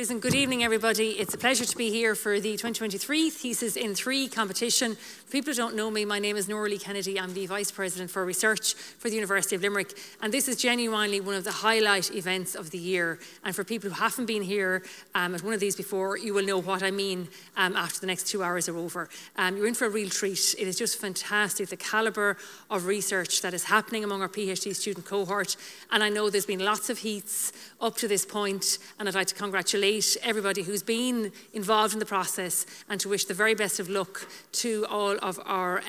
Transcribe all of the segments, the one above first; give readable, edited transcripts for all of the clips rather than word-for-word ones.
Listen, good evening, everybody. It's a pleasure to be here for the 2023 Thesis in 3 competition. For people who don't know me, my name is Noraly Kennedy. I'm the Vice President for Research for the University of Limerick. And this is genuinely one of the highlight events of the year. And for people who haven't been here at one of these before, you will know what I mean after the next 2 hours are over. You're in for a real treat. It is just fantastic, the calibre of research that is happening among our PhD student cohort. And I know there's been lots of heats up to this point, and I'd like to congratulate everybody who's been involved in the process and to wish the very best of luck to all of our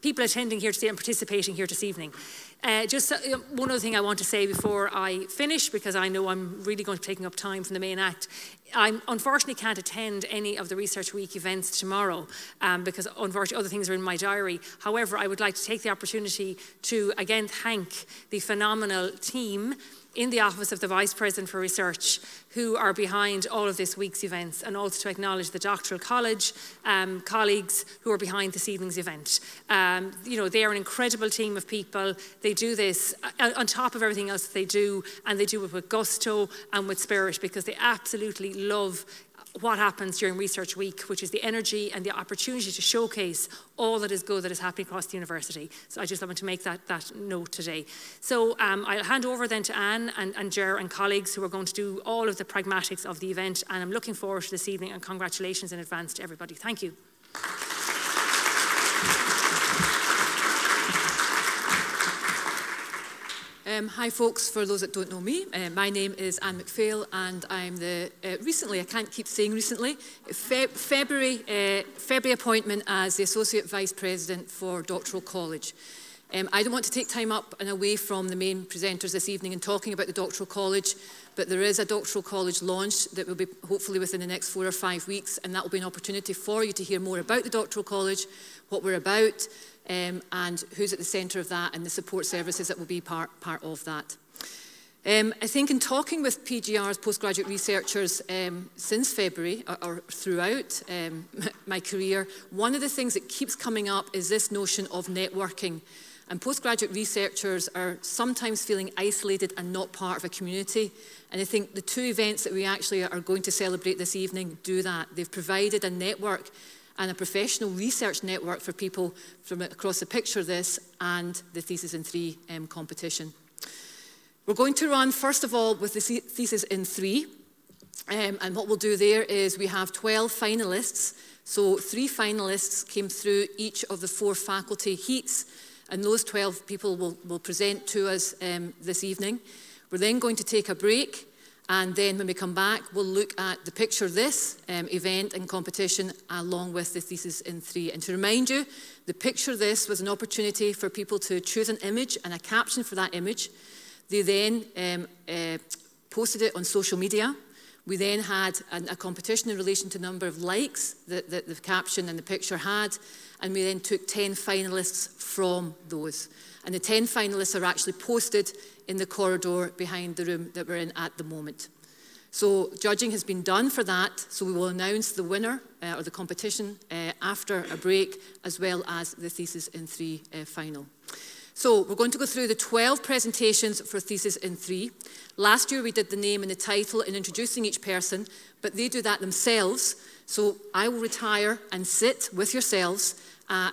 people attending here today and participating here this evening. Just one other thing I want to say before I finish, because I know I'm really going to be taking up time from the main act. I unfortunately can't attend any of the Research Week events tomorrow because unfortunately other things are in my diary. However, I would like to take the opportunity to again thank the phenomenal team in the Office of the Vice President for Research, who are behind all of this week's events, and also to acknowledge the Doctoral College colleagues who are behind this evening's event. You know, they are an incredible team of people. They do this on top of everything else that they do, and they do it with gusto and with spirit, because they absolutely love what happens during Research Week, which is the energy and the opportunity to showcase all that is good that is happening across the university. So I just wanted to make that note today. So I'll hand over then to Anne and Ger and colleagues who are going to do all of the pragmatics of the event, and I'm looking forward to this evening, and congratulations in advance to everybody. Thank you. Hi folks, for those that don't know me, my name is Anne McPhail, and I'm the recently, I can't keep saying recently, February appointment as the Associate Vice President for Doctoral College. I don't want to take time up and away from the main presenters this evening in talking about the Doctoral College, but there is a Doctoral College launch that will be hopefully within the next 4 or 5 weeks, and that will be an opportunity for you to hear more about the Doctoral College, what we're about, and who's at the centre of that, and the support services that will be part of that. I think in talking with PGRs, postgraduate researchers, since February or throughout my career, one of the things that keeps coming up is this notion of networking. And postgraduate researchers are sometimes feeling isolated and not part of a community. And I think the two events that we actually are going to celebrate this evening do that. They've provided a network and a professional research network for people from across the picture this and the Thesis in 3 competition. We're going to run, first of all, with the Thesis in 3. And what we'll do there is we have 12 finalists. So 3 finalists came through each of the 4 faculty heats. And those 12 people will present to us this evening. We're then going to take a break. And then when we come back, we'll look at the Picture This event and competition along with the Thesis in 3. And to remind you, the Picture This was an opportunity for people to choose an image and a caption for that image. They then posted it on social media. We then had a competition in relation to the number of likes that the caption and the picture had. And we then took 10 finalists from those. And the 10 finalists are actually posted in the corridor behind the room that we're in at the moment. So judging has been done for that, so we will announce the winner or the competition after a break, as well as the Thesis in 3 final. So we're going to go through the 12 presentations for Thesis in 3. Last year we did the name and the title and introducing each person, but they do that themselves. So I will retire and sit with yourselves,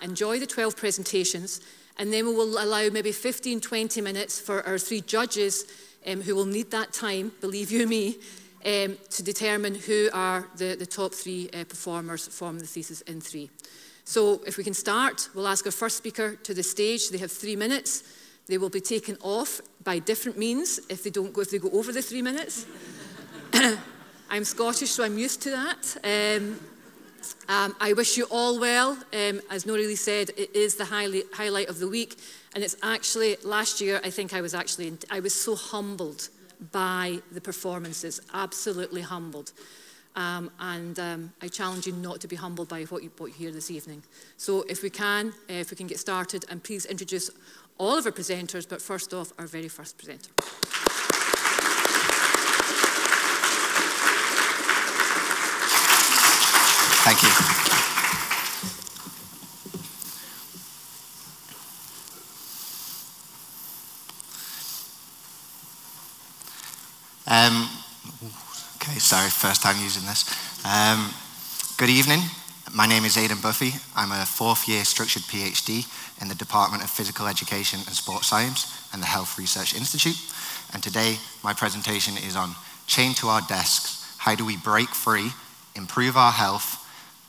enjoy the 12 presentations, and then we will allow maybe 15, 20 minutes for our 3 judges who will need that time, believe you me, to determine who are the top 3 performers from the Thesis in 3. So if we can start, we'll ask our first speaker to the stage. They have 3 minutes. They will be taken off by different means if they go over the 3 minutes. I'm Scottish, so I'm used to that. I wish you all well. As Noraly said, it is the highlight of the week, and it's actually last year. I think I was so humbled by the performances, absolutely humbled. And I challenge you not to be humbled by what you hear this evening. So, if we can get started, and please introduce all of our presenters. But first off, our very first presenter. Thank you. Okay, Sorry, first time using this. Good evening. My name is Aidan Buffy. I'm a fourth-year structured PhD in the Department of Physical Education and Sports Science and the Health Research Institute. And today, my presentation is on Chained to Our Desks, How Do We Break Free, Improve Our Health,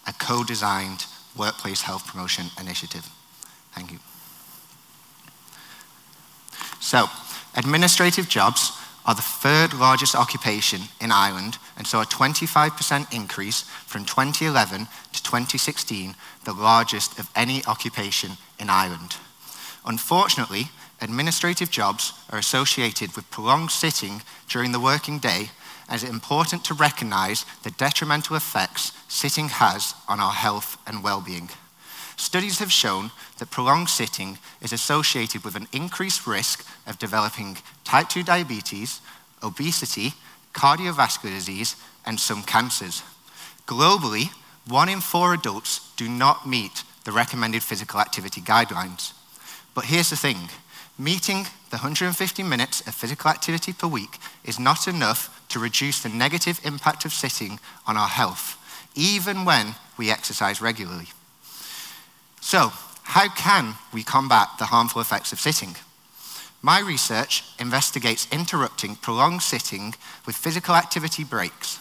a co-designed workplace health promotion initiative. Thank you. So, administrative jobs are the third largest occupation in Ireland, and so a 25% increase from 2011 to 2016, the largest of any occupation in Ireland. Unfortunately, administrative jobs are associated with prolonged sitting during the working day, and it's important to recognise the detrimental effects sitting has on our health and well-being. Studies have shown that prolonged sitting is associated with an increased risk of developing type 2 diabetes, obesity, cardiovascular disease, and some cancers. Globally, 1 in 4 adults do not meet the recommended physical activity guidelines. But here's the thing. Meeting the 150 minutes of physical activity per week is not enough to reduce the negative impact of sitting on our health, even when we exercise regularly. So, how can we combat the harmful effects of sitting? My research investigates interrupting prolonged sitting with physical activity breaks.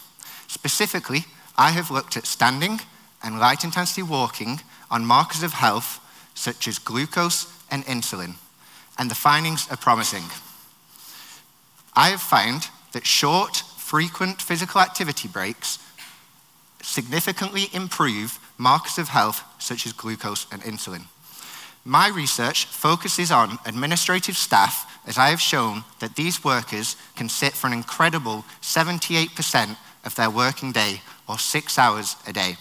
Specifically, I have looked at standing and light intensity walking on markers of health, such as glucose and insulin. And the findings are promising. I have found that short, frequent physical activity breaks significantly improve markers of health, such as glucose and insulin. My research focuses on administrative staff, as I have shown that these workers can sit for an incredible 78% of their working day, or 6 hours a day.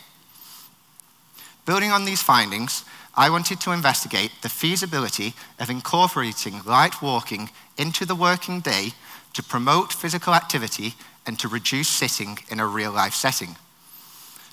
Building on these findings, I wanted to investigate the feasibility of incorporating light walking into the working day to promote physical activity and to reduce sitting in a real-life setting.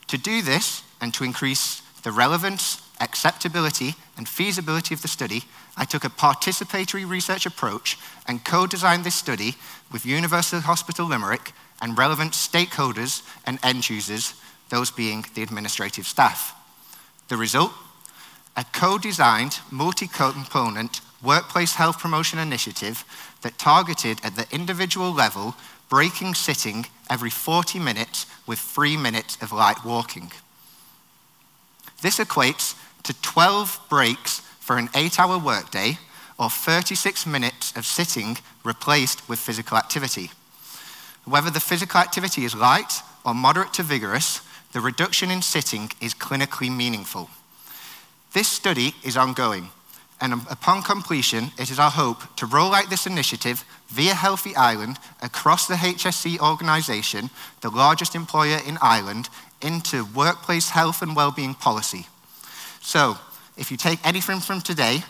To do this, and to increase the relevance, acceptability, and feasibility of the study, I took a participatory research approach and co-designed this study with University Hospital Limerick and relevant stakeholders and end users, those being the administrative staff. The result? A co-designed, multi-component workplace health promotion initiative that targeted at the individual level breaking sitting every 40 minutes with 3 minutes of light walking. This equates to 12 breaks for an 8-hour workday, or 36 minutes of sitting replaced with physical activity. Whether the physical activity is light or moderate to vigorous, the reduction in sitting is clinically meaningful. This study is ongoing, and upon completion, it is our hope to roll out this initiative via Healthy Ireland across the HSE organisation, the largest employer in Ireland, into workplace health and well-being policy. So, if you take anything from today,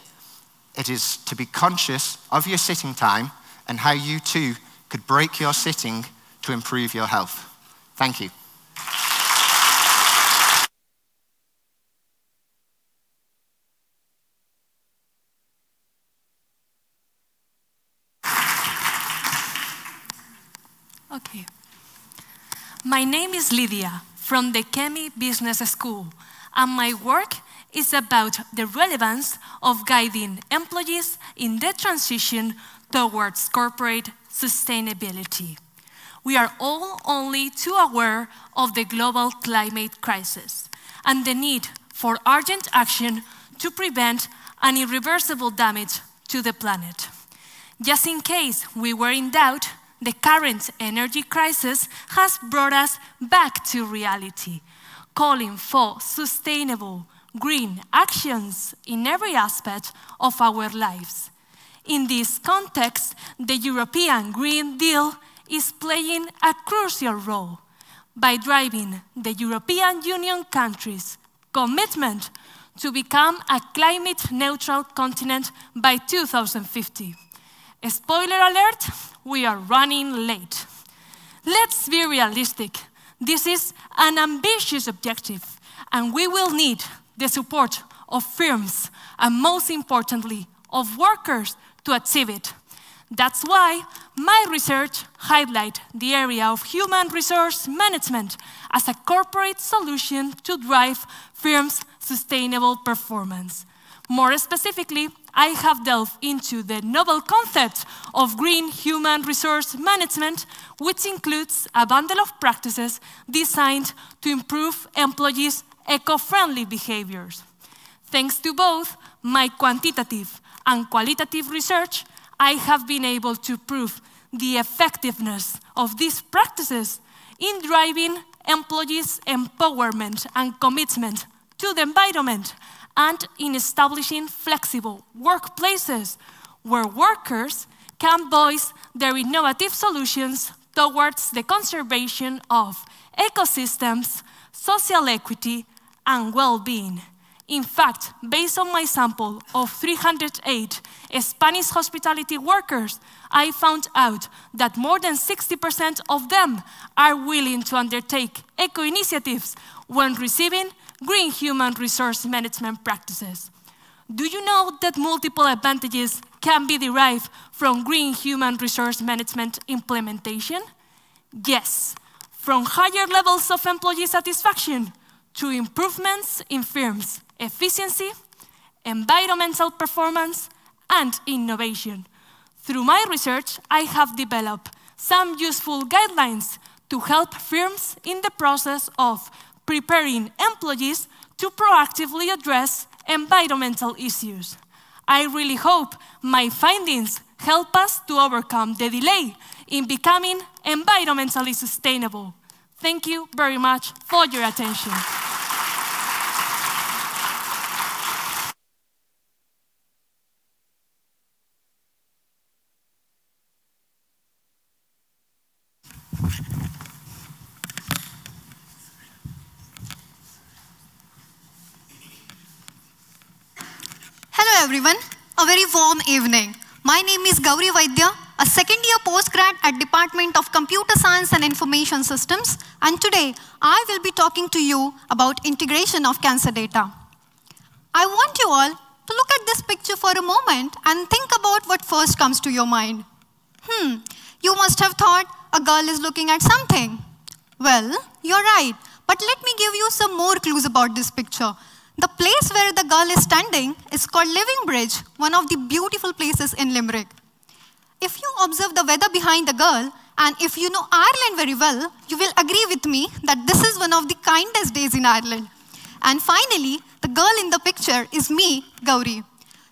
it is to be conscious of your sitting time and how you too could break your sitting to improve your health. Thank you. Okay. My name is Lydia, from the Kemmy Business School, and my work is about the relevance of guiding employees in the transition towards corporate sustainability. We are all only too aware of the global climate crisis and the need for urgent action to prevent an irreversible damage to the planet. Just in case we were in doubt, the current energy crisis has brought us back to reality, calling for sustainable, green actions in every aspect of our lives. In this context, the European Green Deal is playing a crucial role by driving the European Union countries' commitment to become a climate-neutral continent by 2050. Spoiler alert, we are running late. Let's be realistic. This is an ambitious objective, and we will need the support of firms, and most importantly, of workers to achieve it. That's why my research highlights the area of human resource management as a corporate solution to drive firms' sustainable performance. More specifically, I have delved into the novel concept of green human resource management, which includes a bundle of practices designed to improve employees' eco-friendly behaviors. Thanks to both my quantitative and qualitative research, I have been able to prove the effectiveness of these practices in driving employees' empowerment and commitment to the environment and in establishing flexible workplaces where workers can voice their innovative solutions towards the conservation of ecosystems, social equity, and well-being. In fact, based on my sample of 308 Spanish hospitality workers, I found out that more than 60% of them are willing to undertake eco-initiatives when receiving green human resource management practices. Do you know that multiple advantages can be derived from green human resource management implementation? Yes, from higher levels of employee satisfaction to improvements in firms' efficiency, environmental performance, and innovation. Through my research, I have developed some useful guidelines to help firms in the process of preparing employees to proactively address environmental issues. I really hope my findings help us to overcome the delay in becoming environmentally sustainable. Thank you very much for your attention. Hello everyone, a very warm evening. My name is Gauri Vaidya, a second-year postgrad at Department of Computer Science and Information Systems, and today I will be talking to you about integration of cancer data. I want you all to look at this picture for a moment and think about what first comes to your mind. You must have thought a girl is looking at something. Well, you're right, but let me give you some more clues about this picture. The place where the girl is standing is called Living Bridge, one of the beautiful places in Limerick. If you observe the weather behind the girl, and if you know Ireland very well, you will agree with me that this is one of the kindest days in Ireland. And finally, the girl in the picture is me, Gauri.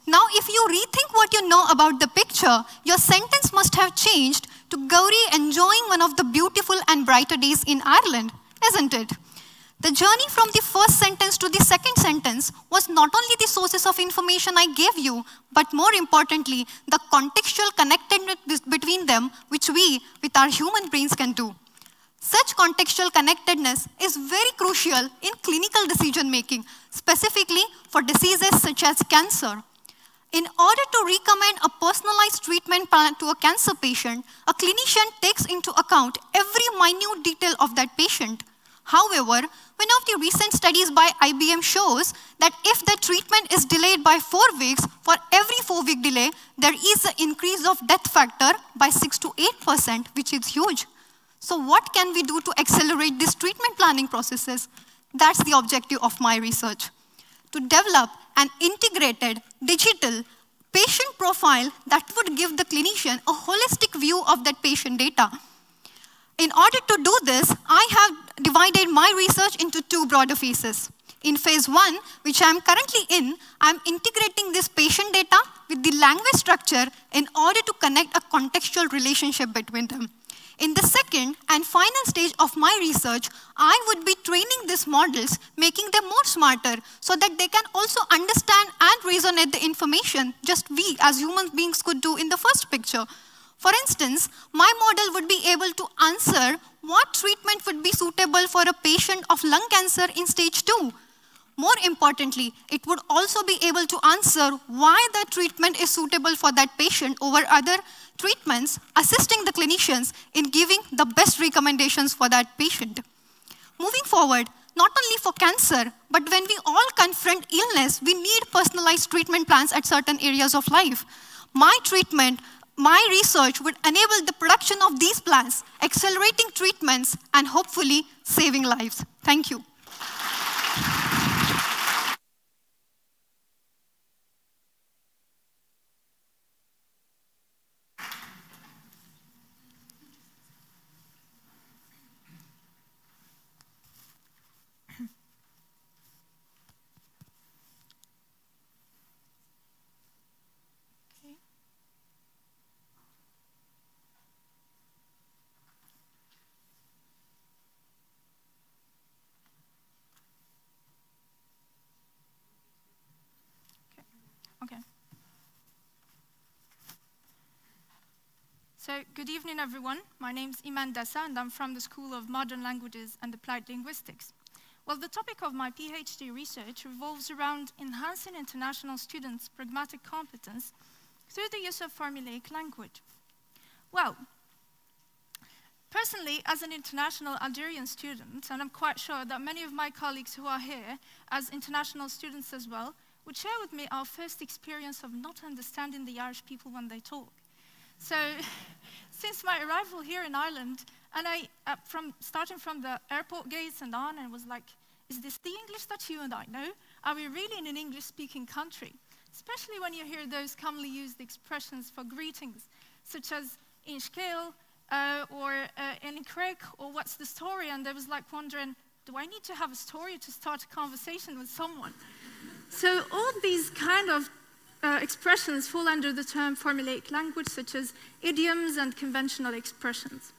Now, if you rethink what you know about the picture, your sentence must have changed to Gauri enjoying one of the beautiful and brighter days in Ireland, isn't it? The journey from the first sentence to the second sentence was not only the sources of information I gave you, but more importantly, the contextual connectedness between them, which we, with our human brains, can do. Such contextual connectedness is very crucial in clinical decision-making, specifically for diseases such as cancer. In order to recommend a personalized treatment plan to a cancer patient, a clinician takes into account every minute detail of that patient. However, one of the recent studies by IBM shows that if the treatment is delayed by 4 weeks, for every 4-week delay, there is an increase of death factor by 6 to 8%, which is huge. So what can we do to accelerate these treatment planning processes? That's the objective of my research, to develop an integrated digital patient profile that would give the clinician a holistic view of that patient data. In order to do this, I have divided my research into two broader phases. In phase one, which I'm currently in, I'm integrating this patient data with the language structure in order to connect a contextual relationship between them. In the second and final stage of my research, I would be training these models, making them more smarter so that they can also understand and resonate the information just we as human beings could do in the first picture. For instance, my model would be able to answer what treatment would be suitable for a patient of lung cancer in stage 2. More importantly, it would also be able to answer why the treatment is suitable for that patient over other treatments, assisting the clinicians in giving the best recommendations for that patient. Moving forward, not only for cancer, but when we all confront illness, we need personalized treatment plans at certain areas of life. My treatment My research would enable the production of these plants, accelerating treatments, and hopefully saving lives. Thank you. So, good evening everyone. My name's Iman Dessa and I'm from the School of Modern Languages and Applied Linguistics. Well, the topic of my PhD research revolves around enhancing international students' pragmatic competence through the use of formulaic language. Well, personally, as an international Algerian student, and I'm quite sure that many of my colleagues who are here as international students as well, would share with me our first experience of not understanding the Irish people when they talk. So, since my arrival here in Ireland, and starting from the airport gates and on, and was like, is this the English that you and I know? Are we really in an English-speaking country? Especially when you hear those commonly used expressions for greetings, such as in scale, or in craig, or what's the story? And I was like wondering, do I need to have a story to start a conversation with someone? So all these kind of expressions fall under the term formulaic language, such as idioms and conventional expressions.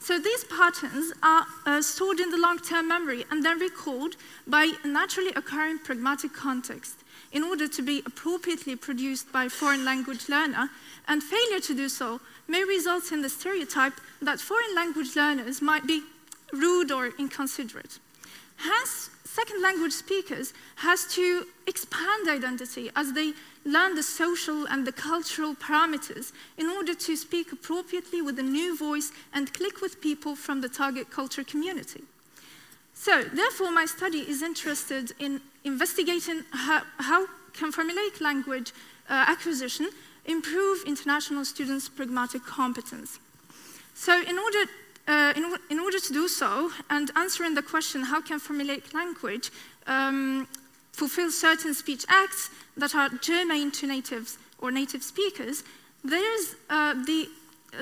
So these patterns are stored in the long-term memory and then recalled by a naturally occurring pragmatic context in order to be appropriately produced by a foreign language learner, and failure to do so may result in the stereotype that foreign language learners might be rude or inconsiderate. Hence, second language speakers has to expand identity as they learn the social and the cultural parameters in order to speak appropriately with a new voice and click with people from the target culture community. So, therefore, my study is interested in investigating how can formulaic language acquisition improve international students' pragmatic competence. So, in order to do so, and answering the question, how can formulaic language fulfill certain speech acts that are germane to natives or native speakers, there's the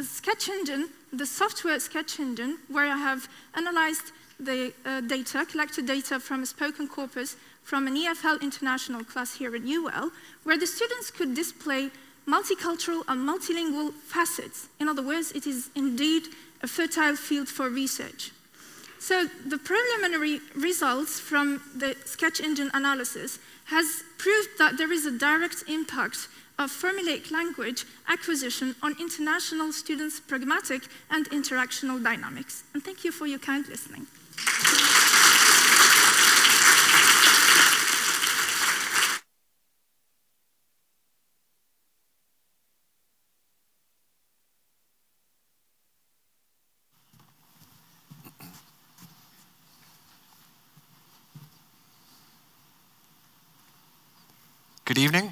sketch engine, the software sketch engine, where I have analyzed the data, collected data from a spoken corpus from an EFL international class here at UL, where the students could display multicultural and multilingual facets. In other words, it is indeed a fertile field for research. So the preliminary results from the sketch engine analysis has proved that there is a direct impact of formulaic language acquisition on international students' pragmatic and interactional dynamics. And thank you for your kind listening. Good evening,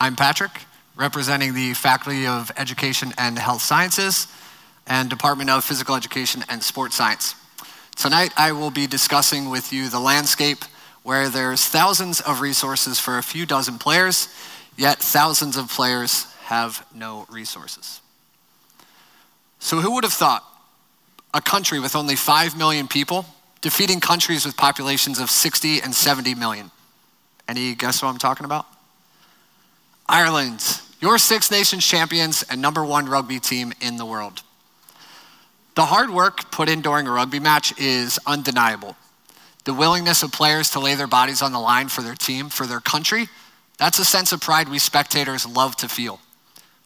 I'm Patrick, representing the Faculty of Education and Health Sciences and Department of Physical Education and Sports Science. Tonight I will be discussing with you the landscape where there's thousands of resources for a few dozen players, yet thousands of players have no resources. So who would have thought a country with only 5 million people defeating countries with populations of 60 and 70 million? Any guess what I'm talking about? Ireland, your Six Nations champions and #1 rugby team in the world. The hard work put in during a rugby match is undeniable. The willingness of players to lay their bodies on the line for their team, for their country, that's a sense of pride we spectators love to feel.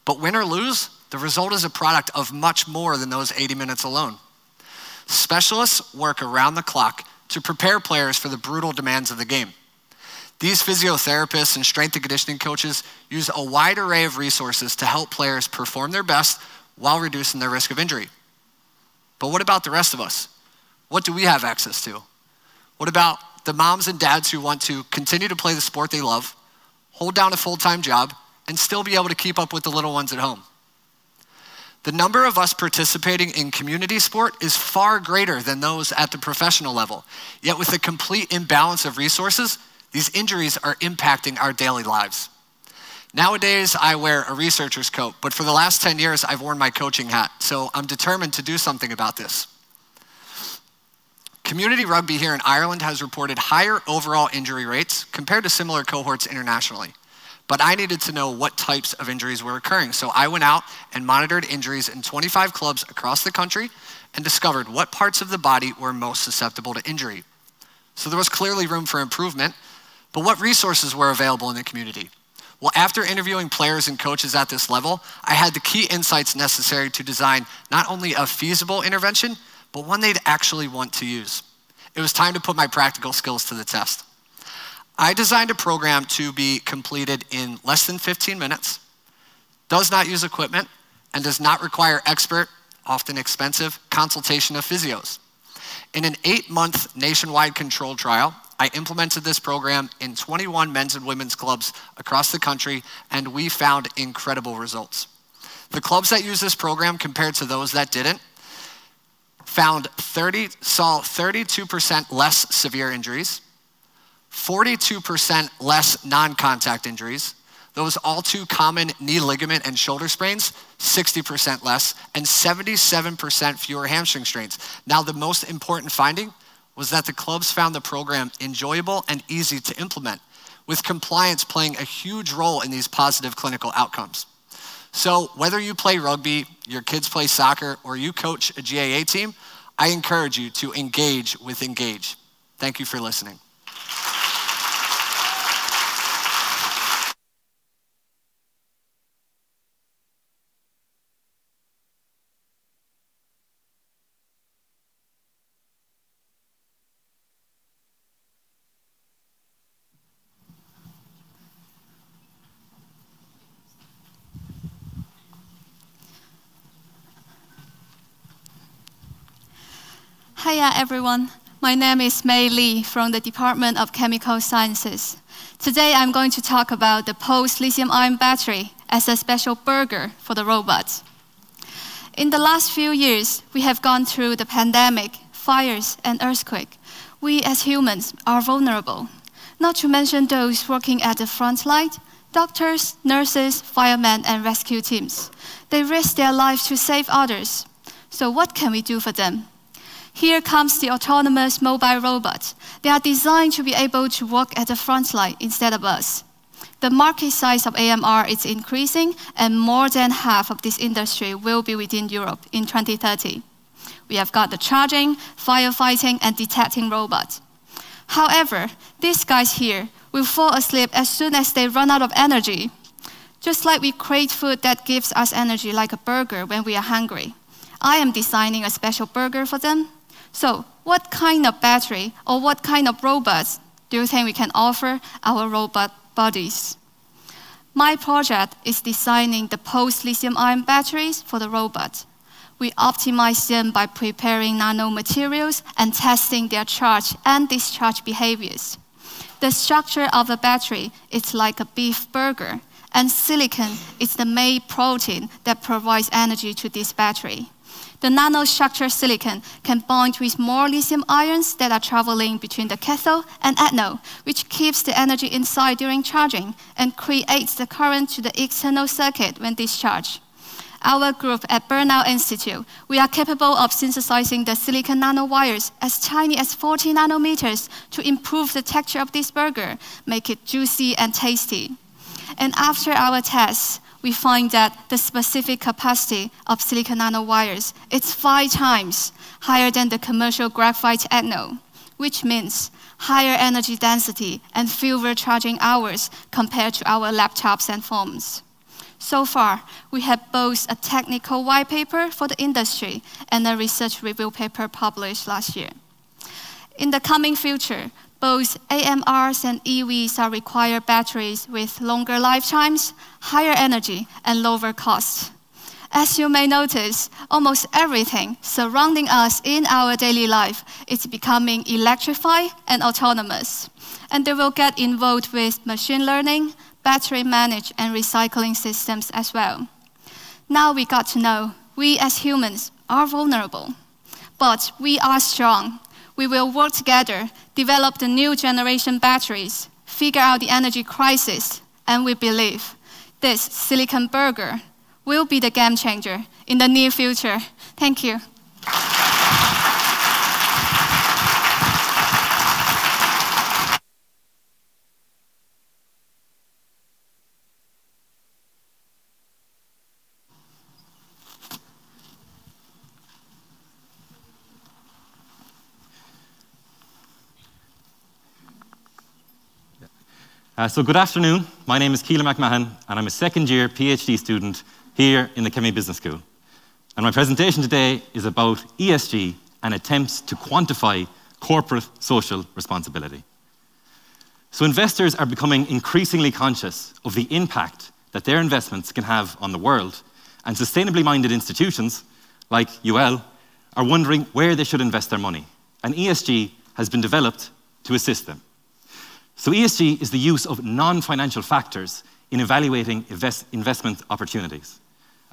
But win or lose, the result is a product of much more than those 80 minutes alone. Specialists work around the clock to prepare players for the brutal demands of the game. These physiotherapists and strength and conditioning coaches use a wide array of resources to help players perform their best while reducing their risk of injury. But what about the rest of us? What do we have access to? What about the moms and dads who want to continue to play the sport they love, hold down a full-time job, and still be able to keep up with the little ones at home? The number of us participating in community sport is far greater than those at the professional level. Yet with a complete imbalance of resources, these injuries are impacting our daily lives. Nowadays, I wear a researcher's coat, but for the last 10 years, I've worn my coaching hat, so I'm determined to do something about this. Community rugby here in Ireland has reported higher overall injury rates compared to similar cohorts internationally. But I needed to know what types of injuries were occurring, so I went out and monitored injuries in 25 clubs across the country and discovered what parts of the body were most susceptible to injury. So there was clearly room for improvement, but what resources were available in the community? Well, after interviewing players and coaches at this level, I had the key insights necessary to design not only a feasible intervention, but one they'd actually want to use. It was time to put my practical skills to the test. I designed a program to be completed in less than 15 minutes, does not use equipment, and does not require expert, often expensive, consultation of physios. In an 8-month nationwide control trial, I implemented this program in 21 men's and women's clubs across the country, and we found incredible results. The clubs that used this program compared to those that didn't saw 32% less severe injuries, 42% less non-contact injuries, those all too common knee ligament and shoulder sprains, 60% less, and 77% fewer hamstring strains. Now, the most important finding was that the clubs found the program enjoyable and easy to implement, with compliance playing a huge role in these positive clinical outcomes. So whether you play rugby, your kids play soccer, or you coach a GAA team, I encourage you to engage with Engage. Thank you for listening. Hiya everyone, my name is Mei Li from the Department of Chemical Sciences. Today I'm going to talk about the post-lithium-ion battery as a special burger for the robots. In the last few years, we have gone through the pandemic, fires, and earthquake. We as humans are vulnerable, not to mention those working at the front line, doctors, nurses, firemen, and rescue teams. They risk their lives to save others. So what can we do for them? Here comes the autonomous mobile robots. They are designed to be able to work at the front line instead of us. The market size of AMR is increasing, and more than half of this industry will be within Europe in 2030. We have got the charging, firefighting, and detecting robots. However, these guys here will fall asleep as soon as they run out of energy. Just like we crave food that gives us energy like a burger when we are hungry, I am designing a special burger for them. So what kind of battery or what kind of robots do you think we can offer our robot bodies? My project is designing the post-lithium-ion batteries for the robot. We optimize them by preparing nanomaterials and testing their charge and discharge behaviors. The structure of the battery is like a beef burger, and silicon is the main protein that provides energy to this battery. The nanostructured silicon can bind with more lithium ions that are traveling between the cathode and anode, which keeps the energy inside during charging and creates the current to the external circuit when discharged. Our group at Bernau Institute, we are capable of synthesizing the silicon nanowires as tiny as 40 nanometers to improve the texture of this burger, make it juicy and tasty. And after our tests, we find that the specific capacity of silicon nanowires is 5 times higher than the commercial graphite anode, which means higher energy density and fewer charging hours compared to our laptops and phones. So far, we have both a technical white paper for the industry and a research review paper published last year. In the coming future, both AMRs and EVs are required batteries with longer lifetimes, higher energy, and lower costs. As you may notice, almost everything surrounding us in our daily life is becoming electrified and autonomous, and they will get involved with machine learning, battery management, and recycling systems as well. Now we got to know We as humans are vulnerable, but we are strong. We will work together, develop the new generation batteries, figure out the energy crisis, and we believe this Silicon Burger will be the game changer in the near future. Thank you. Good afternoon. My name is Keelan McMahon, and I'm a second-year PhD student here in the Kemmy Business School. And my presentation today is about ESG and attempts to quantify corporate social responsibility. So investors are becoming increasingly conscious of the impact that their investments can have on the world, and sustainably minded institutions, like UL, are wondering where they should invest their money. And ESG has been developed to assist them. So ESG is the use of non-financial factors in evaluating investment opportunities.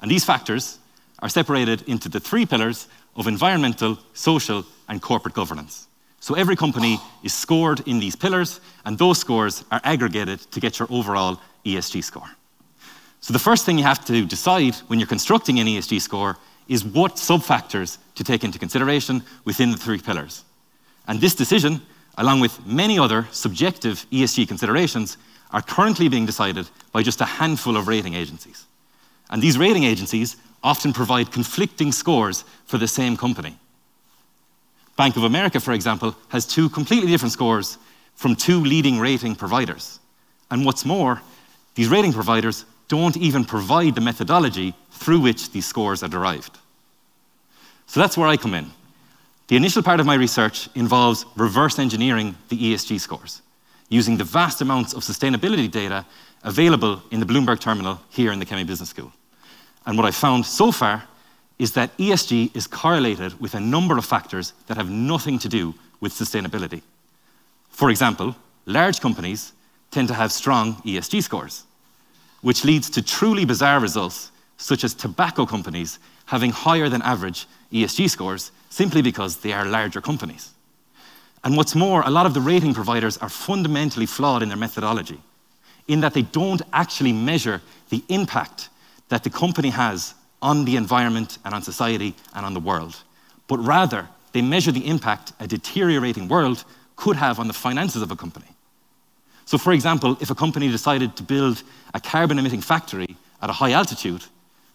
And these factors are separated into the three pillars of environmental, social, and corporate governance. So every company is scored in these pillars, and those scores are aggregated to get your overall ESG score. So the first thing you have to decide when you're constructing an ESG score is what sub-factors to take into consideration within the three pillars. And this decision, along with many other subjective ESG considerations, are currently being decided by just a handful of rating agencies. And these rating agencies often provide conflicting scores for the same company. Bank of America, for example, has two completely different scores from two leading rating providers. And what's more, these rating providers don't even provide the methodology through which these scores are derived. So that's where I come in. The initial part of my research involves reverse engineering the ESG scores, using the vast amounts of sustainability data available in the Bloomberg Terminal here in the Kemmy Business School. And what I found so far is that ESG is correlated with a number of factors that have nothing to do with sustainability. For example, large companies tend to have strong ESG scores, which leads to truly bizarre results, such as tobacco companies having higher than average ESG scores simply because they are larger companies. And what's more, a lot of the rating providers are fundamentally flawed in their methodology, in that they don't actually measure the impact that the company has on the environment and on society and on the world, but rather they measure the impact a deteriorating world could have on the finances of a company. So for example, if a company decided to build a carbon-emitting factory at a high altitude,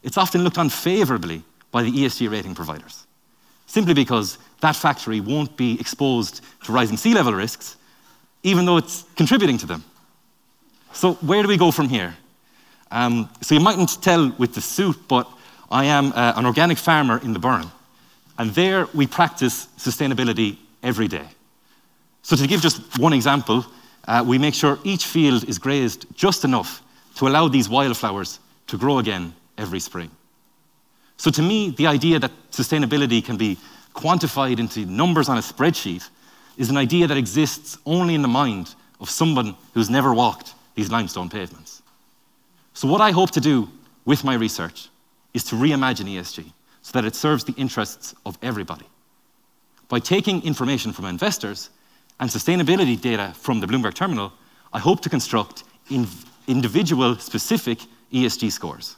it's often looked on favorably by the ESG rating providers, simply because that factory won't be exposed to rising sea level risks, even though it's contributing to them. So where do we go from here? So you mightn't tell with the suit, but I am an organic farmer in the Burren. And there we practice sustainability every day. So to give just one example, we make sure each field is grazed just enough to allow these wildflowers to grow again every spring. So to me, the idea that sustainability can be quantified into numbers on a spreadsheet is an idea that exists only in the mind of someone who's never walked these limestone pavements. So what I hope to do with my research is to reimagine ESG so that it serves the interests of everybody. By taking information from investors and sustainability data from the Bloomberg Terminal, I hope to construct individual specific ESG scores,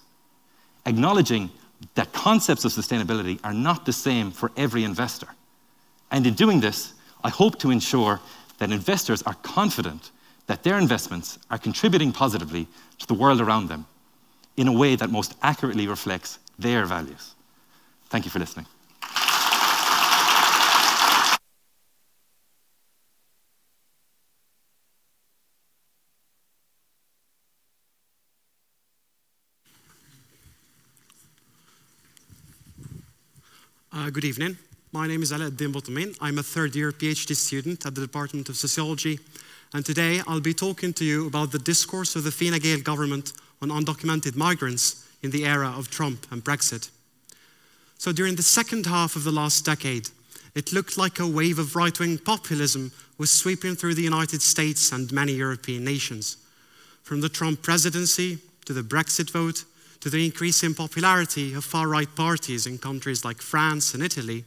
acknowledging that concepts of sustainability are not the same for every investor. And in doing this, I hope to ensure that investors are confident that their investments are contributing positively to the world around them in a way that most accurately reflects their values. Thank you for listening. Good evening. My name is Aidan Buffy. I'm a third-year PhD student at the Department of Sociology, and today I'll be talking to you about the discourse of the Fine Gael government on undocumented migrants in the era of Trump and Brexit. So during the second half of the last decade, it looked like a wave of right-wing populism was sweeping through the United States and many European nations. From the Trump presidency, to the Brexit vote, to the increasing popularity of far-right parties in countries like France and Italy,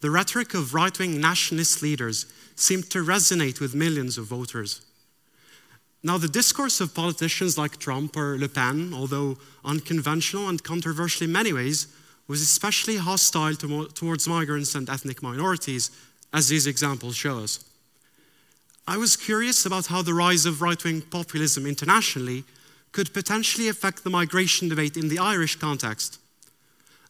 the rhetoric of right-wing nationalist leaders seemed to resonate with millions of voters. Now, the discourse of politicians like Trump or Le Pen, although unconventional and controversial in many ways, was especially hostile towards migrants and ethnic minorities, as these examples show us. I was curious about how the rise of right-wing populism internationally could potentially affect the migration debate in the Irish context.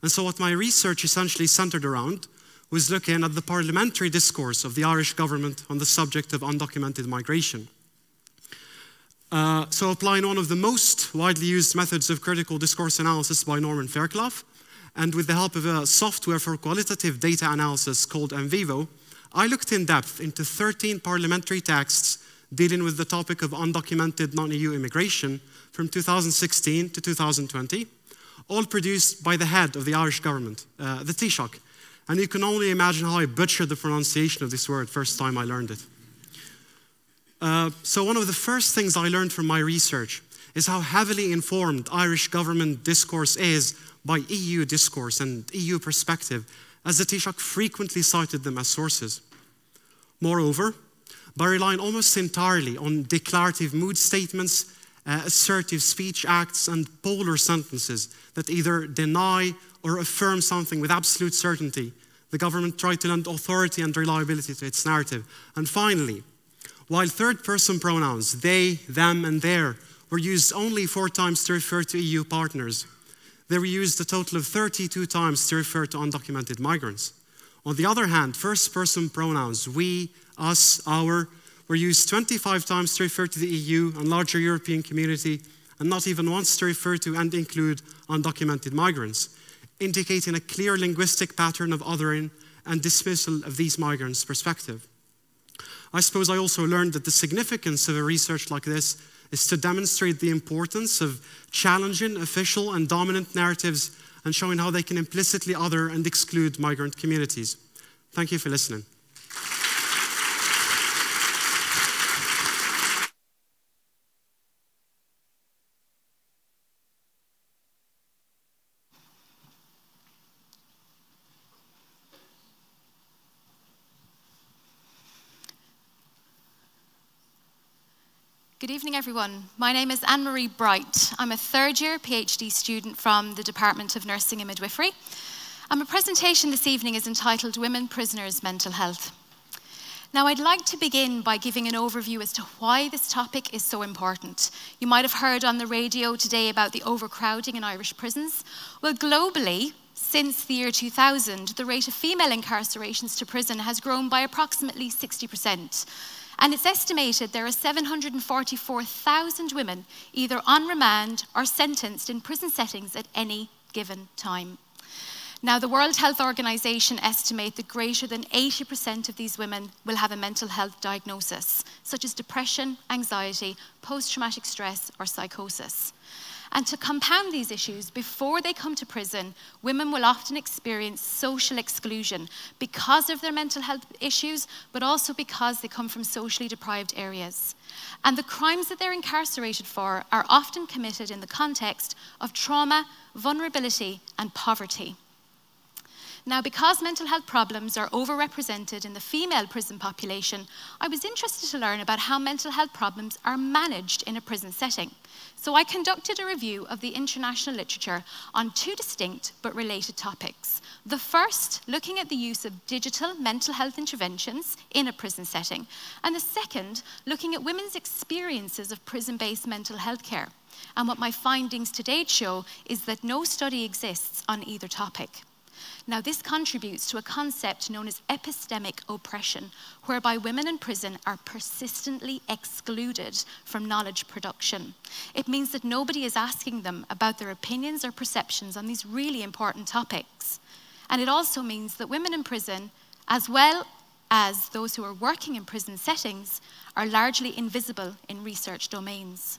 And so what my research essentially centered around was looking at the parliamentary discourse of the Irish government on the subject of undocumented migration. So applying one of the most widely used methods of critical discourse analysis by Norman Fairclough, and with the help of a software for qualitative data analysis called MVivo, I looked in depth into 13 parliamentary texts dealing with the topic of undocumented non-EU immigration from 2016 to 2020, all produced by the head of the Irish government, the Taoiseach. And you can only imagine how I butchered the pronunciation of this word first time I learned it. So one of the first things I learned from my research is how heavily informed Irish government discourse is by EU discourse and EU perspective, as the Taoiseach frequently cited them as sources. Moreover, by relying almost entirely on declarative mood statements, assertive speech acts, and polar sentences that either deny or affirm something with absolute certainty, the government tried to lend authority and reliability to its narrative. And finally, while third-person pronouns, they, them, and their, were used only 4 times to refer to EU partners, they were used a total of 32 times to refer to undocumented migrants. On the other hand, first-person pronouns, we, us, our, were used 25 times to refer to the EU and larger European community, and not even once to refer to and include undocumented migrants, indicating a clear linguistic pattern of othering and dismissal of these migrants' perspective. I suppose I also learned that the significance of a research like this is to demonstrate the importance of challenging official and dominant narratives and showing how they can implicitly other and exclude migrant communities. Thank you for listening. Good evening, everyone. My name is Anne-Marie Bright. I'm a third-year PhD student from the Department of Nursing and Midwifery. And my presentation this evening is entitled Women Prisoners' Mental Health. Now, I'd like to begin by giving an overview as to why this topic is so important. You might have heard on the radio today about the overcrowding in Irish prisons. Well, globally, since the year 2000, the rate of female incarcerations to prison has grown by approximately 60%. And it's estimated there are 744,000 women either on remand or sentenced in prison settings at any given time. Now, the World Health Organization estimates that greater than 80% of these women will have a mental health diagnosis, such as depression, anxiety, post-traumatic stress, or psychosis. And to compound these issues, before they come to prison, women will often experience social exclusion because of their mental health issues, but also because they come from socially deprived areas. And the crimes that they're incarcerated for are often committed in the context of trauma, vulnerability, and poverty. Now, because mental health problems are overrepresented in the female prison population, I was interested to learn about how mental health problems are managed in a prison setting. So I conducted a review of the international literature on 2 distinct but related topics. The first, looking at the use of digital mental health interventions in a prison setting, and the second, looking at women's experiences of prison-based mental health care. And what my findings to date show is that no study exists on either topic. Now, this contributes to a concept known as epistemic oppression, whereby women in prison are persistently excluded from knowledge production. It means that nobody is asking them about their opinions or perceptions on these really important topics. And it also means that women in prison, as well as those who are working in prison settings, are largely invisible in research domains.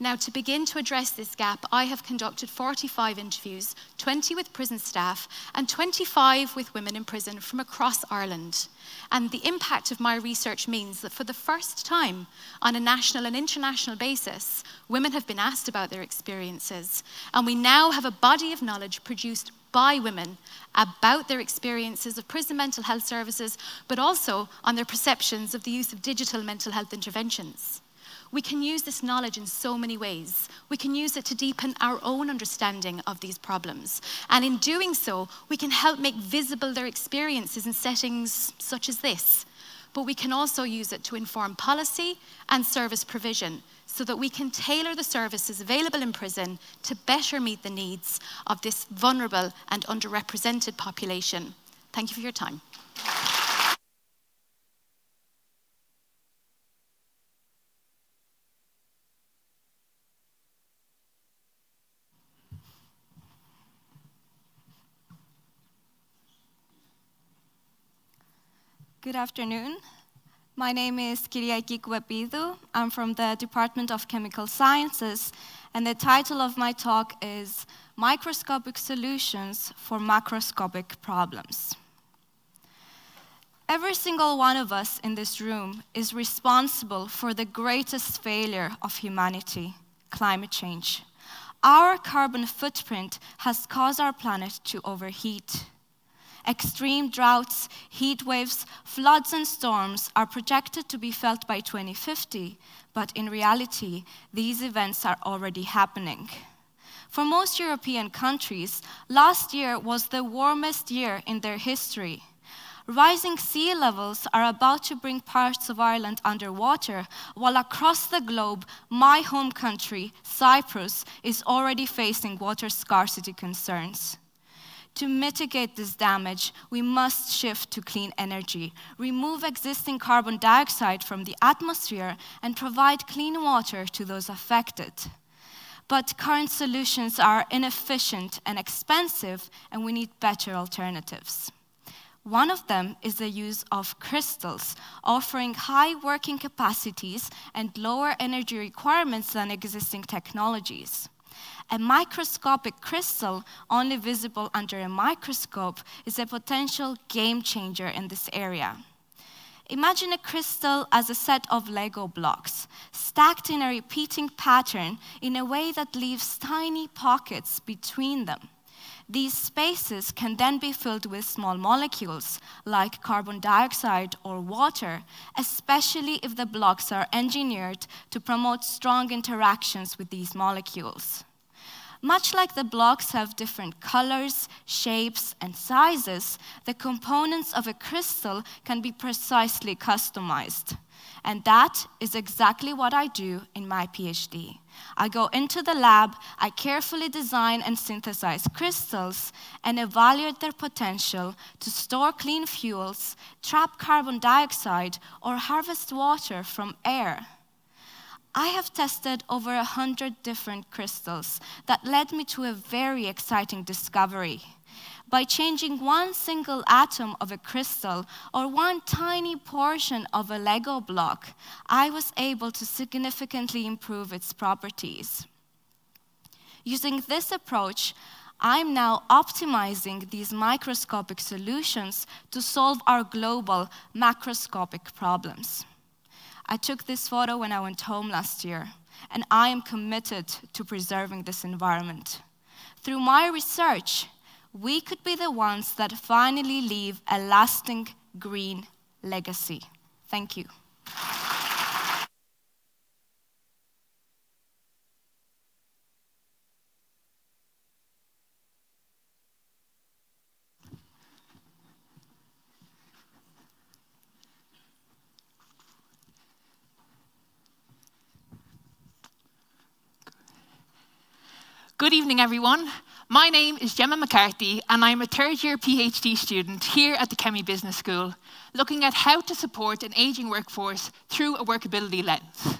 Now, to begin to address this gap, I have conducted 45 interviews, 20 with prison staff and 25 with women in prison from across Ireland. And the impact of my research means that for the first time, on a national and international basis, women have been asked about their experiences. And we now have a body of knowledge produced by women about their experiences of prison mental health services, but also on their perceptions of the use of digital mental health interventions. We can use this knowledge in so many ways. We can use it to deepen our own understanding of these problems. And in doing so, we can help make visible their experiences in settings such as this. But we can also use it to inform policy and service provision so that we can tailor the services available in prison to better meet the needs of this vulnerable and underrepresented population. Thank you for your time. Good afternoon. My name is Kiriaki Kwebidu. I'm from the Department of Chemical Sciences, and the title of my talk is Microscopic Solutions for Macroscopic Problems. Every single one of us in this room is responsible for the greatest failure of humanity, climate change. Our carbon footprint has caused our planet to overheat. Extreme droughts, heat waves, floods and storms are projected to be felt by 2050, but in reality, these events are already happening. For most European countries, last year was the warmest year in their history. Rising sea levels are about to bring parts of Ireland underwater, while across the globe, my home country, Cyprus, is already facing water scarcity concerns. To mitigate this damage, we must shift to clean energy, remove existing carbon dioxide from the atmosphere, and provide clean water to those affected. But current solutions are inefficient and expensive, and we need better alternatives. One of them is the use of crystals, offering high working capacities and lower energy requirements than existing technologies. A microscopic crystal, only visible under a microscope, is a potential game changer in this area. Imagine a crystal as a set of Lego blocks, stacked in a repeating pattern in a way that leaves tiny pockets between them. These spaces can then be filled with small molecules, like carbon dioxide or water, especially if the blocks are engineered to promote strong interactions with these molecules. Much like the blocks have different colors, shapes, and sizes, the components of a crystal can be precisely customized. And that is exactly what I do in my PhD. I go into the lab, I carefully design and synthesize crystals, and evaluate their potential to store clean fuels, trap carbon dioxide, or harvest water from air. I have tested over 100 different crystals that led me to a very exciting discovery. By changing one single atom of a crystal or one tiny portion of a Lego block, I was able to significantly improve its properties. Using this approach, I'm now optimizing these microscopic solutions to solve our global macroscopic problems. I took this photo when I went home last year, and I am committed to preserving this environment. Through my research, we could be the ones that finally leave a lasting green legacy. Thank you. Good evening, everyone. My name is Gemma McCarthy, and I'm a third-year PhD student here at the Kemmy Business School, looking at how to support an ageing workforce through a workability lens.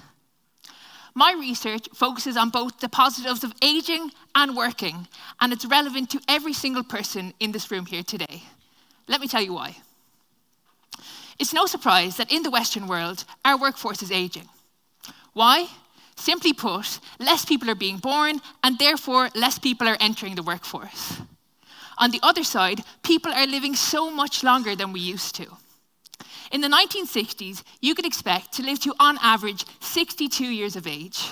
My research focuses on both the positives of ageing and working, and it's relevant to every single person in this room here today. Let me tell you why. It's no surprise that in the Western world, our workforce is ageing. Why? Simply put, less people are being born and therefore less people are entering the workforce. On the other side, people are living so much longer than we used to. In the 1960s, you could expect to live to, on average, 62 years of age.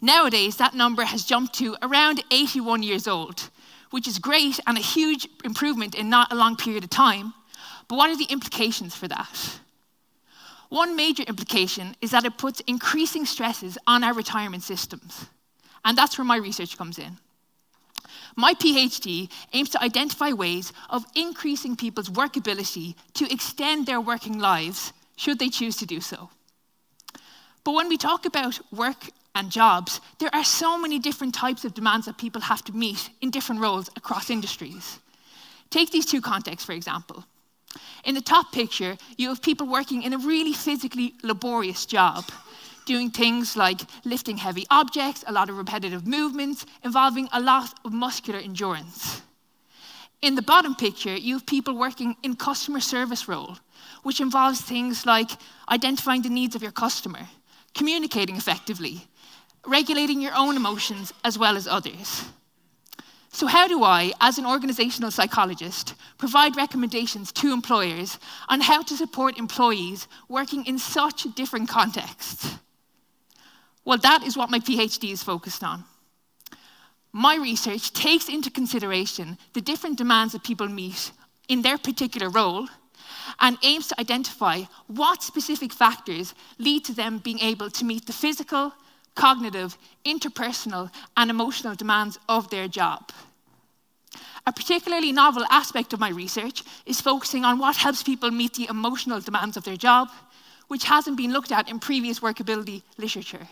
Nowadays, that number has jumped to around 81 years old, which is great and a huge improvement in not a long period of time. But what are the implications for that? One major implication is that it puts increasing stresses on our retirement systems. And that's where my research comes in. My PhD aims to identify ways of increasing people's workability to extend their working lives, should they choose to do so. But when we talk about work and jobs, there are so many different types of demands that people have to meet in different roles across industries. Take these two contexts, for example. In the top picture, you have people working in a really physically laborious job, doing things like lifting heavy objects, a lot of repetitive movements, involving a lot of muscular endurance. In the bottom picture, you have people working in customer service role, which involves things like identifying the needs of your customer, communicating effectively, regulating your own emotions as well as others. So how do I, as an organizational psychologist, provide recommendations to employers on how to support employees working in such different contexts? Well, that is what my PhD is focused on. My research takes into consideration the different demands that people meet in their particular role and aims to identify what specific factors lead to them being able to meet the physical, cognitive, interpersonal, and emotional demands of their job. A particularly novel aspect of my research is focusing on what helps people meet the emotional demands of their job, which hasn't been looked at in previous workability literature.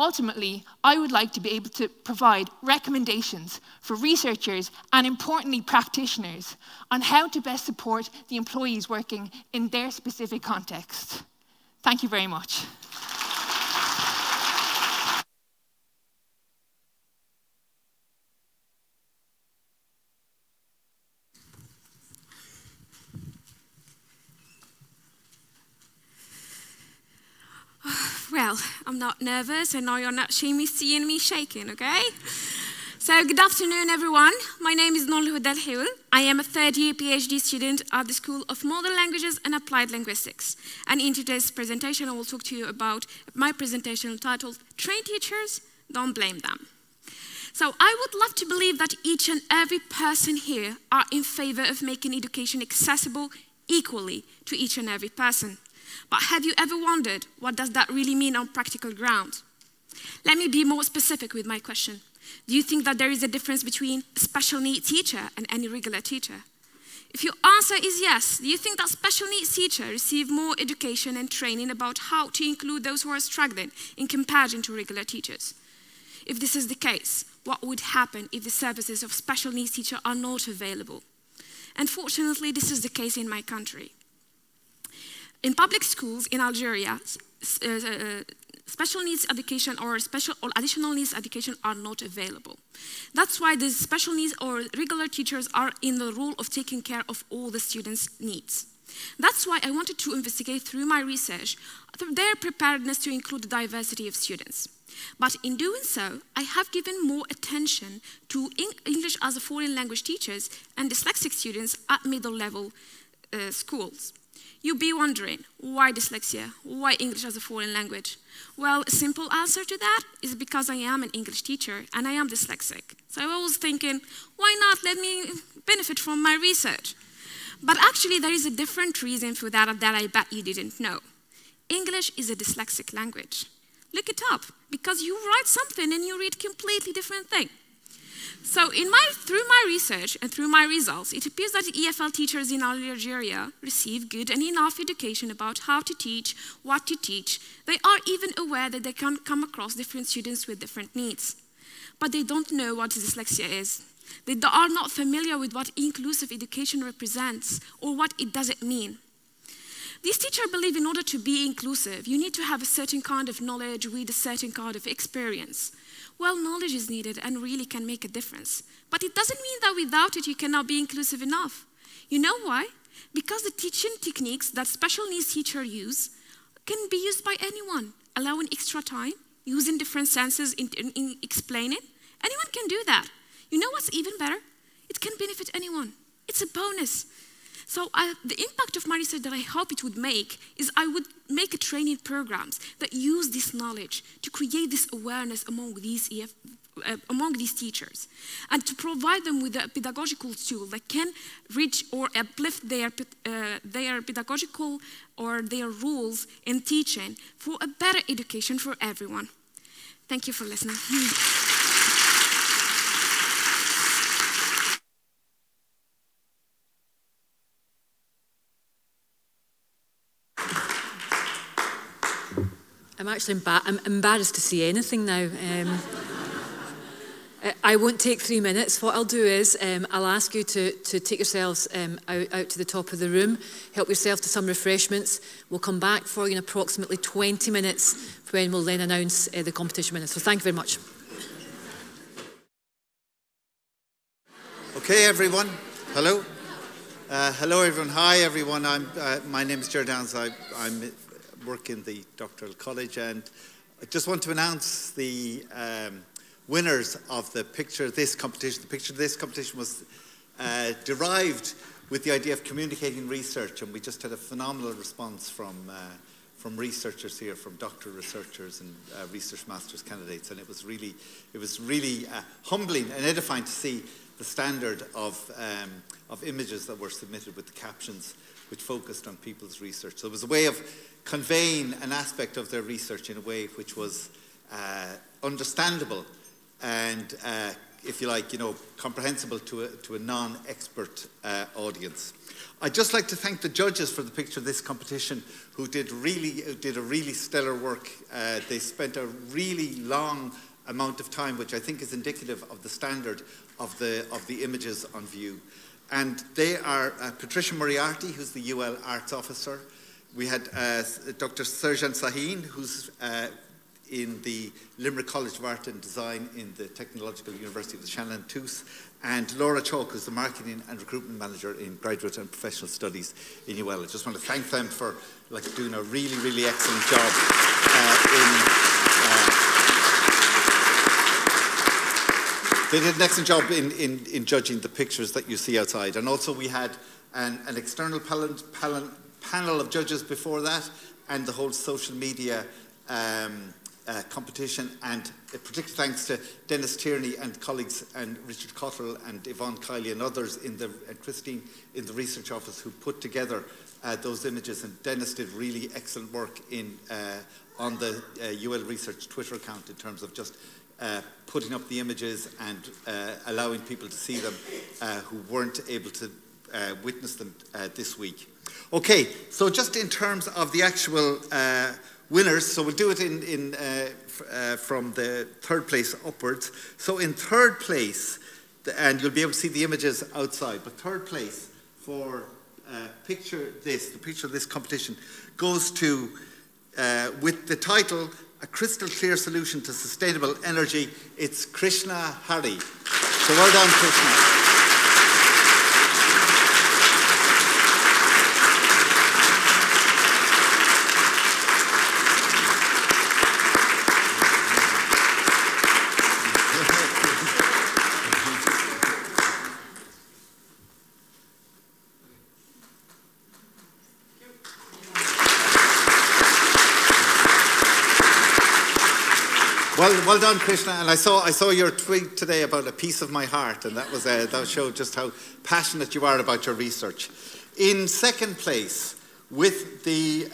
Ultimately, I would like to be able to provide recommendations for researchers and, importantly, practitioners on how to best support the employees working in their specific context. Thank you very much. Well, I'm not nervous, and now you're not seeing me shaking, okay? So, good afternoon, everyone. My name is Noraly Kennedy. I am a third-year PhD student at the School of Modern Languages and Applied Linguistics. And in today's presentation, I will talk to you about my presentation titled, Train Teachers, Don't Blame Them. So, I would love to believe that each and every person here are in favor of making education accessible equally to each and every person. But have you ever wondered what does that really mean on practical ground? Let me be more specific with my question. Do you think that there is a difference between a special needs teacher and any regular teacher? If your answer is yes, do you think that special needs teachers receive more education and training about how to include those who are struggling in comparison to regular teachers? If this is the case, what would happen if the services of special needs teachers are not available? Unfortunately, this is the case in my country. In public schools in Algeria, special needs education or additional needs education are not available. That's why the special needs or regular teachers are in the role of taking care of all the students' needs. That's why I wanted to investigate through my research their preparedness to include the diversity of students. But in doing so, I have given more attention to English as a foreign language teachers and dyslexic students at middle-level schools. You'll be wondering, why dyslexia? Why English as a foreign language? Well, a simple answer to that is because I am an English teacher and I am dyslexic. So I was thinking, why not let me benefit from my research? But actually, there is a different reason for that I bet you didn't know. English is a dyslexic language. Look it up, because you write something and you read a completely different thing. So through my research and through my results, it appears that EFL teachers in Algeria receive good and enough education about how to teach, what to teach. They are even aware that they can come across different students with different needs. But they don't know what dyslexia is. They are not familiar with what inclusive education represents or what it doesn't mean. These teachers believe in order to be inclusive, you need to have a certain kind of knowledge with a certain kind of experience. Well, knowledge is needed and really can make a difference. But it doesn't mean that without it you cannot be inclusive enough. You know why? Because the teaching techniques that special needs teachers use can be used by anyone, allowing extra time, using different senses in explaining. Anyone can do that. You know what's even better? It can benefit anyone. It's a bonus. So the impact of my research that I hope it would make is I would make a training programs that use this knowledge to create this awareness among these teachers and to provide them with a pedagogical tool that can reach or uplift their pedagogical or their rules in teaching for a better education for everyone. Thank you for listening. I'm actually embarrassed to see anything now. I won't take 3 minutes. What I'll do is I'll ask you to take yourselves out to the top of the room, help yourself to some refreshments. We'll come back for you in approximately 20 minutes when we'll then announce the competition winners. So thank you very much. Okay, everyone. Hello. Hello, everyone. Hi, everyone. My name is Ger Downs. I work in the Doctoral College, and I just want to announce the winners of the picture of this competition. The picture of this competition was derived with the idea of communicating research, and we just had a phenomenal response from researchers here, from doctoral researchers and research masters candidates, and it was really humbling and edifying to see the standard of images that were submitted with the captions which focused on people's research. So it was a way of conveying an aspect of their research in a way which was understandable and, if you like, you know, comprehensible to a non-expert audience. I'd just like to thank the judges for the picture of this competition, who did a really stellar work. They spent a really long amount of time, which I think is indicative of the standard of the images on view. And they are Patricia Moriarty, who's the UL Arts Officer. We had Dr. Serjan Sahin, who's in the Limerick College of Art and Design in the Technological University of the Shannon Tus, and Laura Chalk, who's the Marketing and Recruitment Manager in Graduate and Professional Studies in UL. I just want to thank them for doing a really, really excellent job They did an excellent job in judging the pictures that you see outside. And also we had an external panel of judges before that, and the whole social media competition, and a particular thanks to Dennis Tierney and colleagues, and Richard Cottrell and Yvonne Kiley and others, and Christine in the research office, who put together those images. And Dennis did really excellent work on the UL Research Twitter account in terms of just putting up the images and allowing people to see them who weren't able to witness them this week. Okay, so just in terms of the actual winners, so we'll do it from the third place upwards. So in third place, and you'll be able to see the images outside, but third place for the picture of this competition goes to, with the title, A Crystal Clear Solution to Sustainable Energy, it's Krishna Hari. So well done, Well done, Krishna, and I saw your tweet today about a piece of my heart, and that showed just how passionate you are about your research. In second place, with the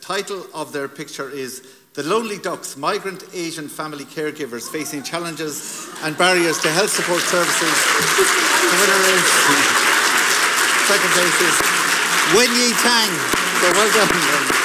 title of their picture is The Lonely Ducks, Migrant Asian Family Caregivers Facing Challenges and Barriers to Health Support Services. The winner is, second place is Wenyi Tang, so well done.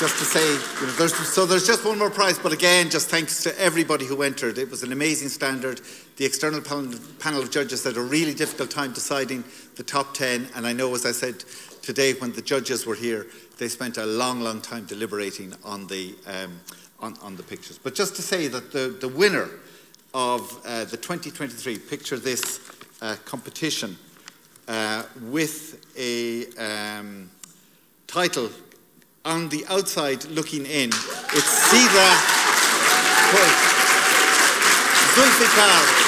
Just to say, you know, there's just one more prize, but again, just thanks to everybody who entered. It was an amazing standard. The external panel of judges had a really difficult time deciding the top 10, and I know, as I said today, when the judges were here, they spent a long, long time deliberating on the pictures. But just to say that the winner of the 2023 Picture This competition with a title On the Outside Looking In, it's Sidra Zulfikar.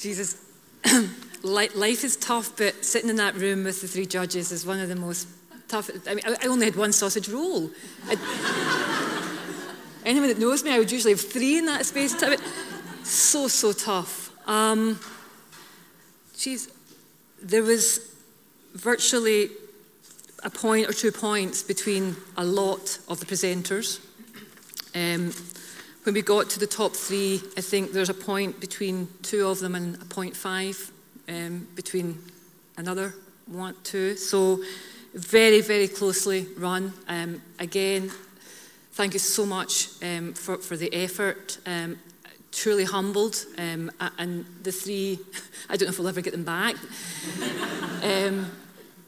Jesus, life is tough, but sitting in that room with the three judges is one of the most tough. I mean, I only had one sausage roll. Anyone that knows me, I would usually have three in that space. So tough. Geez, there was virtually a point or 2 points between a lot of the presenters. When we got to the top three, I think there's a point between two of them and a 0.5 between another one, two. So very, very closely run. Again, thank you so much for the effort. Truly humbled. And the three, I don't know if we'll ever get them back.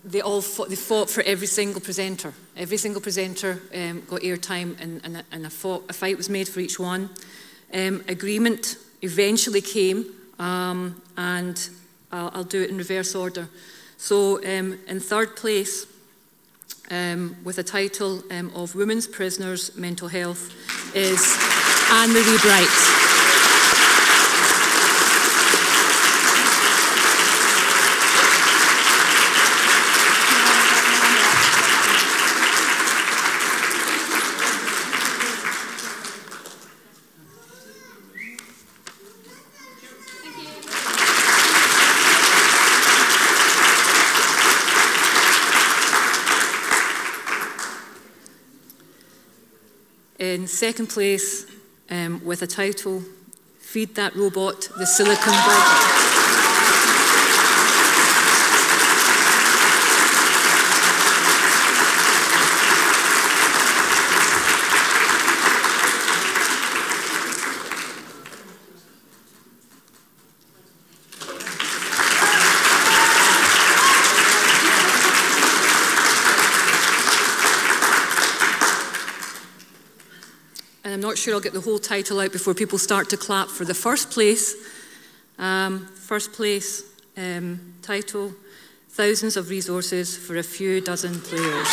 They fought for every single presenter. Every single presenter got airtime, and a fight was made for each one. Agreement eventually came, and I'll do it in reverse order. So in third place, with a title of Women's Prisoners' Mental Health, is Anne-Marie Bright. In second place, with a title, Feed That Robot, the Silicon Burger. I'm not sure I'll get the whole title out before people start to clap for the first place. First place title, Thousands of Resources for a Few Dozen Players.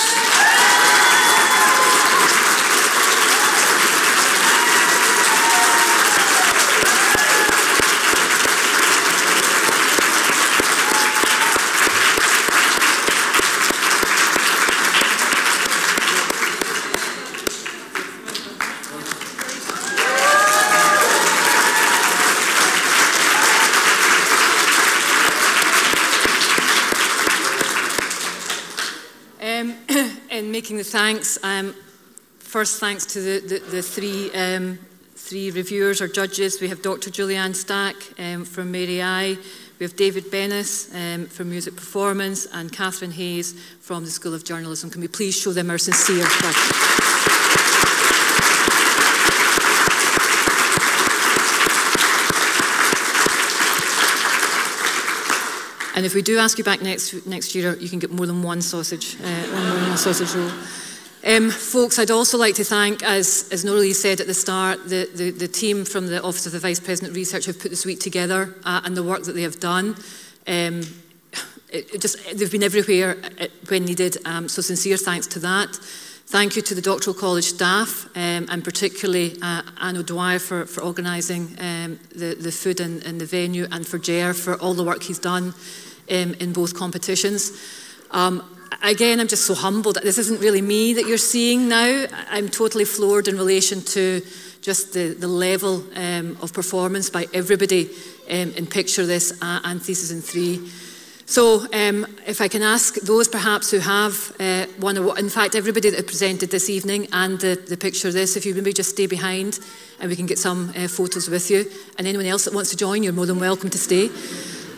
The thanks. First, thanks to the three reviewers or judges. We have Dr. Julianne Stack from Mary Eye. We have David Bennis from Music Performance, and Catherine Hayes from the School of Journalism. Can we please show them our sincere thanks? And if we do ask you back next year, you can get more than one sausage, one sausage roll. Folks, I'd also like to thank, as Noraly said at the start, the team from the Office of the Vice President Research who've put this week together and the work that they have done. They've been everywhere when needed, so sincere thanks to that. Thank you to the Doctoral College staff, and particularly Anne O'Dwyer for organising the food and the venue, and for Jer for all the work he's done in both competitions. Again, I'm just so humbled. This isn't really me that you're seeing now. I'm totally floored in relation to just the level of performance by everybody in Picture This and Thesis in 3. So if I can ask those perhaps who have won a, in fact everybody that presented this evening and the picture of this, if you maybe just stay behind and we can get some photos with you, and anyone else that wants to join, you're more than welcome to stay.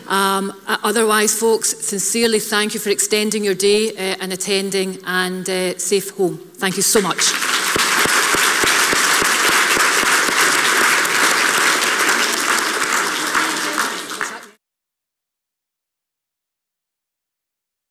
Otherwise, folks, sincerely thank you for extending your day and attending, and safe home. Thank you so much.